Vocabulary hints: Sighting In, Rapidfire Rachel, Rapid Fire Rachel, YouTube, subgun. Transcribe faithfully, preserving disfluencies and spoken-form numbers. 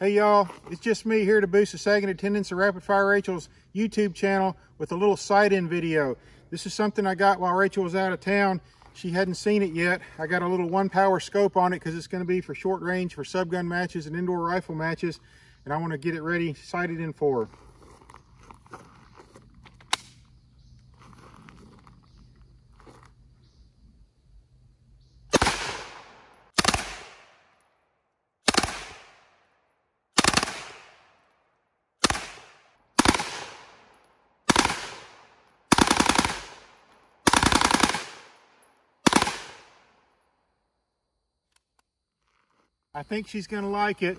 Hey y'all, it's just me here to boost the sagging attendance of Rapid Fire Rachel's YouTube channel with a little sight-in video. This is something I got while Rachel was out of town. She hadn't seen it yet. I got a little one-power scope on it because it's going to be for short range, for subgun matches and indoor rifle matches, and I want to get it ready, sighted in for her. I think she's gonna like it.